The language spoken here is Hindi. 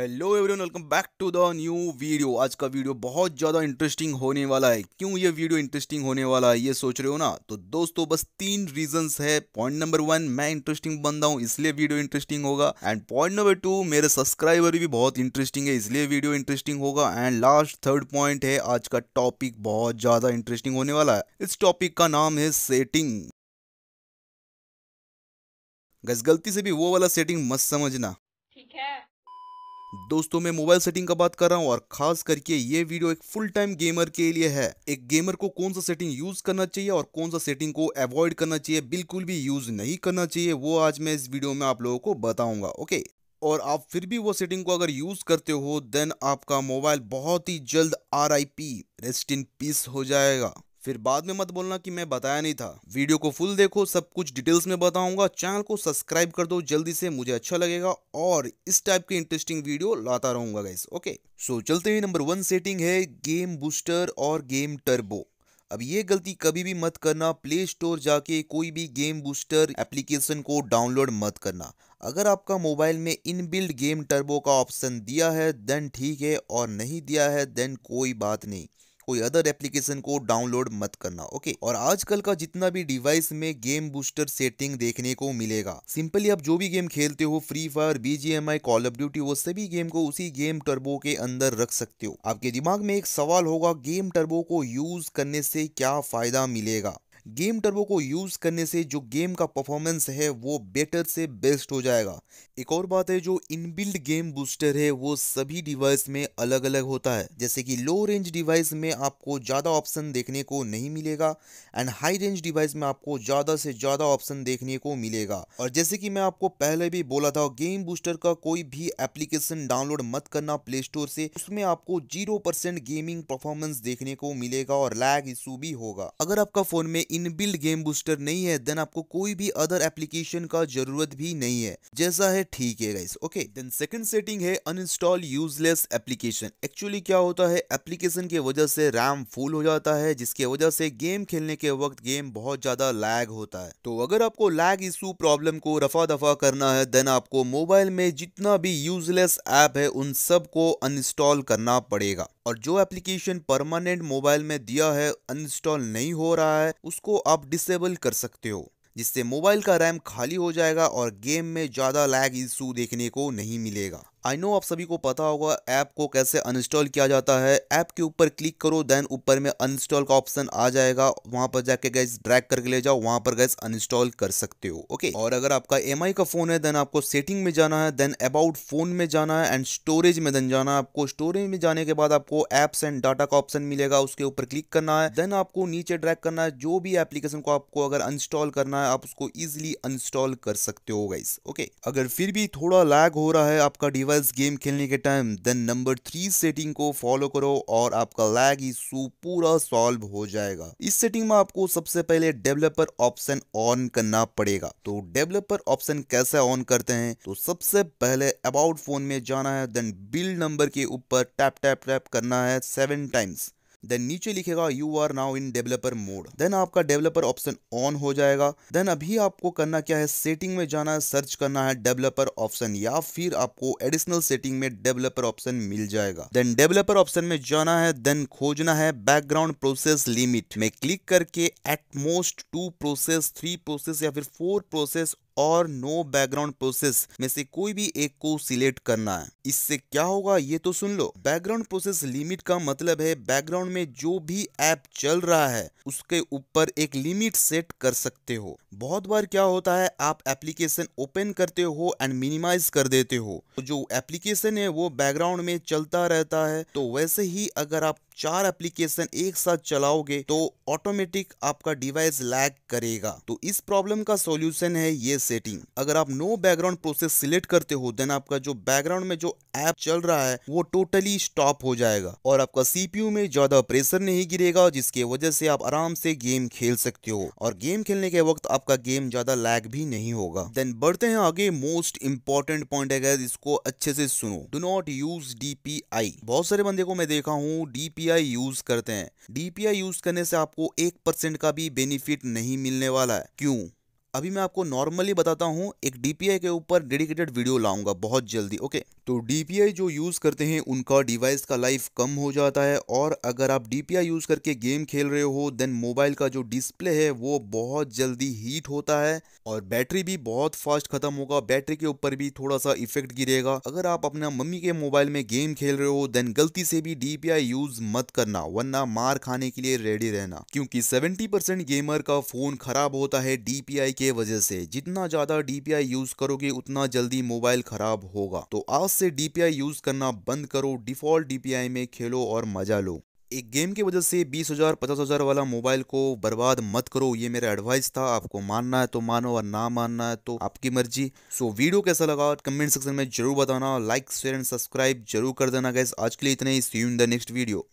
Hello everyone, welcome back to the new video. आज का वीडियो बहुत ज़्यादा इंटरेस्टिंग होने वाला है। क्यों ये वीडियो इंटरेस्टिंग होने वाला है ये सोच रहे हो ना, तो दोस्तों बस 3 रीजंस है। पॉइंट नंबर 1, मैं इंटरेस्टिंग बनता हूँ इसलिए वीडियो इंटरेस्टिंग होगा। एंड पॉइंट नंबर 2, मेरे सब्सक्राइबर भी बहुत इंटरेस्टिंग है इसलिए वीडियो इंटरेस्टिंग होगा। एंड लास्ट थर्ड पॉइंट है, आज का टॉपिक बहुत ज़्यादा इंटरेस्टिंग होने वाला है। इस टॉपिक का नाम है सेटिंग। गैस गलती से भी वो वाला सेटिंग मत समझना, ठीक है दोस्तों। मैं मोबाइल सेटिंग का बात कर रहा हूँ और खास करके ये वीडियो एक फुल टाइम गेमर के लिए है। एक गेमर को कौन सा सेटिंग यूज करना चाहिए और कौन सा सेटिंग को अवॉइड करना चाहिए, बिल्कुल भी यूज नहीं करना चाहिए, वो आज मैं इस वीडियो में आप लोगों को बताऊंगा। ओके, और आप फिर भी वो सेटिंग को अगर यूज करते हो देन आपका मोबाइल बहुत ही जल्द RIP, रेस्ट इन पीस हो जाएगा। फिर बाद में मत बोलना कि मैं बताया नहीं था। वीडियो को फुल देखो, सब कुछ डिटेल्स में बताऊंगा। चैनल को सब्सक्राइब कर दो जल्दी से, मुझे अच्छा लगेगा और इस टाइप के इंटरेस्टिंग वीडियो लाता रहूंगा गाइस। ओके सो चलते हैं। नंबर 1 सेटिंग है गेम बूस्टर और गेम टर्बो। अब ये गलती कभी भी मत करना, प्ले स्टोर जाके कोई भी गेम बूस्टर एप्लीकेशन को डाउनलोड मत करना। अगर आपका मोबाइल में इनबिल्ट गेम टर्बो का ऑप्शन दिया है देन ठीक है, और नहीं दिया है देन कोई बात नहीं। कोई अदर एप्लीकेशन को डाउनलोड मत करना, ओके। और आजकल का जितना भी डिवाइस में गेम बूस्टर सेटिंग देखने को मिलेगा। सिंपली आप जो भी गेम खेलते हो, free fire, BGMI, call of duty, वो सभी गेम को उसी गेम टर्बो के अंदर रख सकते हो। आपके दिमाग में एक सवाल होगा, गेम टर्बो को यूज करने से क्या फायदा मिलेगा? गेम टर्बो को यूज करने से जो गेम का परफॉर्मेंस है वो बेटर से बेस्ट हो जाएगा। एक और बात है, जो इनबिल्ट गेम बूस्टर है वो सभी डिवाइस में अलग अलग होता है। जैसे कि लो रेंज डिवाइस में आपको ज़्यादा ऑप्शन देखने को नहीं मिलेगा एंड हाई रेंज डिवाइस में आपको ज़्यादा से ज़्यादा ऑप्शन देखने को मिलेगा। और जैसे कि मैं आपको पहले भी बोला था, गेम बूस्टर का कोई भी एप्लीकेशन डाउनलोड मत करना प्ले स्टोर से। उसमें आपको 0% गेमिंग परफॉर्मेंस देखने को मिलेगा और लैग इशू भी होगा। अगर आपका फ़ोन में इनबिल्ट गेम बूस्टर नहीं है देन आपको कोई भी अदर एप्लीकेशन का जरूरत भी नहीं है, जैसा है ठीक है guys. Okay, then second setting है अनइंस्टॉल यूजलेस एप्लीकेशन। एक्चुअली क्या होता है, एप्लीकेशन की वजह से रैम फुल हो जाता है, जिसकी वजह से गेम खेलने के वक्त गेम बहुत ज्यादा लैग होता है। तो अगर आपको लैग इशू प्रॉब्लम को रफा दफा करना है देन आपको मोबाइल में जितना भी यूजलेस ऐप है उन सब को अनइंस्टॉल करना पड़ेगा। और जो एप्लीकेशन परमानेंट मोबाइल में दिया है अनइंस्टॉल नहीं हो रहा है उसको आप डिसेबल कर सकते हो, जिससे मोबाइल का रैम खाली हो जाएगा और गेम में ज्यादा लैग इशू देखने को नहीं मिलेगा। आई नो आप सभी को पता होगा ऐप को कैसे अनइंस्टॉल किया जाता है। ऐप के ऊपर क्लिक करो देन ऊपर में अनइंस्टॉल का ऑप्शन आ जाएगा, वहां पर जाके गाइस ड्रैग करके ले जाओ, वहां पर गाइस अनइंस्टॉल कर सकते हो। ओके, और अगर आपका MI का फोन है देन आपको सेटिंग में जाना है, देन अबाउट फोन में जाना है एंड स्टोरेज में देन जाना है। आपको स्टोरेज में जाने के बाद आपको एप्स एंड डाटा का ऑप्शन मिलेगा, उसके ऊपर क्लिक करना है देन आपको नीचे ड्रैग करना है। जो भी एप्लीकेशन को आपको अगर अनइंस्टॉल करना है आप उसको ईजिली अनइंस्टॉल कर सकते हो गाइस। ओके, अगर फिर भी थोड़ा लैग हो रहा है आपका डिवाइस गेम खेलने के टाइम देन नंबर 3 सेटिंग को फॉलो करो और आपका लैग इशू पूरा सॉल्व हो जाएगा। इस सेटिंग में आपको सबसे पहले डेवलपर ऑप्शन ऑन करना पड़ेगा। तो डेवलपर ऑप्शन कैसे ऑन करते हैं, तो सबसे पहले अबाउट फोन में जाना है देन बिल्ड नंबर के ऊपर टैप टैप टैप करना है 7 टाइम्स। देन नीचे लिखेगा you are now in developer mode, then आपका डेवलपर ऑप्शन ऑन हो जाएगा। देन अभी आपको करना क्या है, सेटिंग में जाना है, सर्च करना है डेवलपर ऑप्शन, या फिर आपको एडिशनल सेटिंग में डेवलपर ऑप्शन मिल जाएगा। देन डेवलपर ऑप्शन में जाना है, देन खोजना है बैकग्राउंड प्रोसेस लिमिट में क्लिक करके एटमोस्ट 2 प्रोसेस 3 प्रोसेस या फिर 4 प्रोसेस और नो बैकग्राउंड प्रोसेस में से कोई भी एक को सिलेक्ट करना है। इससे क्या होगा ये तो सुन लो। बैकग्राउंड प्रोसेस लिमिट का मतलब है बैकग्राउंड में जो भी ऐप चल रहा है उसके ऊपर एक लिमिट सेट कर सकते हो। बहुत बार क्या होता है, आप एप्लीकेशन ओपन करते हो एंड मिनिमाइज कर देते हो, तो जो एप्लीकेशन है वो बैकग्राउंड में चलता रहता है। तो वैसे ही अगर आप 4 एप्लीकेशन एक साथ चलाओगे तो ऑटोमेटिक आपका डिवाइस लैग करेगा। तो इस प्रॉब्लम का सॉल्यूशन है ये सेटिंग। अगर आप नो बैकग्राउंड प्रोसेस सिलेक्ट करते हो देन आपका जो बैकग्राउंड में जो ऐप चल रहा है वो टोटली स्टॉप हो जाएगा और आपका CPU में ज्यादा प्रेशर नहीं गिरेगा, जिसके वजह से आप आराम से गेम खेल सकते हो और गेम खेलने के वक्त आपका गेम ज्यादा लैग भी नहीं होगा। देन बढ़ते हैं आगे। मोस्ट इंपॉर्टेंट पॉइंट है गाइस, इसको अच्छे से सुनो, डू नॉट यूज DPI। बहुत सारे बंदे को मैं देखा हूँ DPI यूज करते हैं। DPI यूज करने से आपको 1% का भी बेनिफिट नहीं मिलने वाला है। क्यों, अभी मैं आपको नॉर्मली बताता हूँ। एक DPI के ऊपर डेडिकेटेड वीडियो लाऊंगा बहुत जल्दी, ओके। तो DPI जो यूज़ करते हैं उनका डिवाइस का लाइफ कम हो जाता है, और अगर आप DPI यूज़ करके गेम खेल रहे हो देन मोबाइल का जो डिस्प्ले है वो बहुत जल्दी हीट होता है और बैटरी भी बहुत फास्ट खत्म होगा। बैटरी के ऊपर भी थोड़ा सा इफेक्ट गिरेगा। अगर आप अपना मम्मी के मोबाइल में गेम खेल रहे हो देन गलती से भी DPI यूज मत करना, वरना मार खाने के लिए रेडी रहना, क्योंकि 70% गेमर का फोन खराब होता है DPI के वजह से। जितना ज्यादा DPI यूज करोगे उतना जल्दी मोबाइल खराब होगा। तो आज से DPI यूज करना बंद करो, डिफॉल्ट DPI में खेलो और मजा लो। एक गेम की वजह से 20,000 50,000 वाला मोबाइल को बर्बाद मत करो। ये मेरा एडवाइस था। आपको मानना है तो मानो और ना मानना है तो आपकी मर्जी। सो वीडियो कैसा लगा कमेंट सेक्शन में जरूर बताना। लाइक शेयर एंड सब्सक्राइब जरूर कर देना गाइस। आज के लिए इतने ही। See you in the next video.